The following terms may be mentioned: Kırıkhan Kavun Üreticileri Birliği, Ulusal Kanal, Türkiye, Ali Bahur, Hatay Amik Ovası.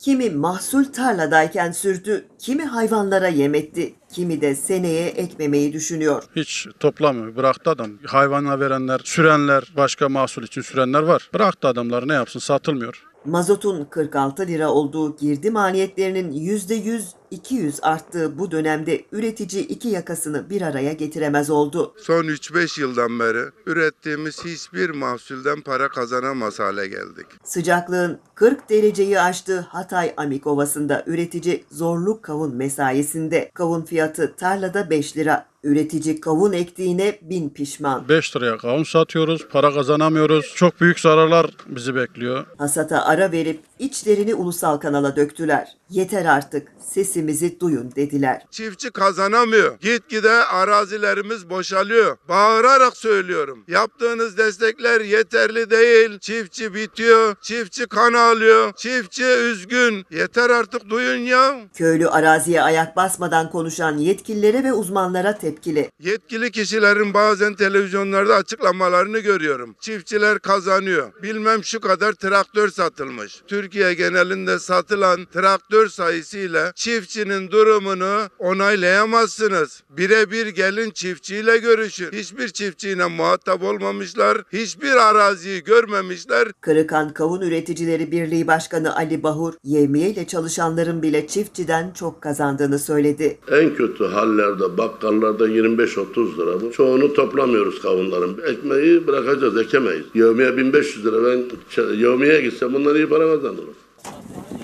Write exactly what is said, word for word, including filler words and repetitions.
Kimi mahsul tarladayken sürdü, kimi hayvanlara yem etti, kimi de seneye ekmemeyi düşünüyor. Hiç toplamıyor, bıraktı adam. Hayvana verenler, sürenler, başka mahsul için sürenler var. Bıraktı adamlar, ne yapsın, satılmıyor. Mazotun kırk altı lira olduğu, girdi maliyetlerinin yüzde yüz iki yüz arttığı bu dönemde üretici iki yakasını bir araya getiremez oldu. Son üç beş yıldan beri ürettiğimiz hiçbir mahsulden para kazanamaz hale geldik. Sıcaklığın kırk dereceyi aştığı Hatay Amik Ovası'nda üretici zorlu kavun mesaisinde. Kavun fiyatı tarlada beş lira. Üretici kavun ektiğine bin pişman. beş liraya kavun satıyoruz, para kazanamıyoruz. Çok büyük zararlar bizi bekliyor. Hasata ara verip içlerini Ulusal Kanal'a döktüler. Yeter artık, sesimizi duyun dediler. Çiftçi kazanamıyor. Gitgide arazilerimiz boşalıyor. Bağırarak söylüyorum. Yaptığınız destekler yeterli değil. Çiftçi bitiyor, çiftçi kan ağlıyor, çiftçi üzgün. Yeter artık, duyun ya. Köylü araziye ayak basmadan konuşan yetkililere ve uzmanlara tepkili. Yetkili kişilerin bazen televizyonlarda açıklamalarını görüyorum. Çiftçiler kazanıyor. Bilmem şu kadar traktör satılmış. Türkiye genelinde satılan traktör sayısıyla çiftçinin durumunu onaylayamazsınız. Birebir gelin çiftçiyle görüşün. Hiçbir çiftçiyle muhatap olmamışlar, hiçbir araziyi görmemişler. Kırıkhan Kavun Üreticileri Birliği Başkanı Ali Bahur, yevmiyeyle çalışanların bile çiftçiden çok kazandığını söyledi. En kötü hallerde bakkallarda yirmi beş otuz lira bu. Çoğunu toplamıyoruz kavunların. Ekmeği bırakacağız, ekemeyiz. Yevmiye bin beş yüz lira, ben yevmiyeye gitsem bundan iyi para kazanırım.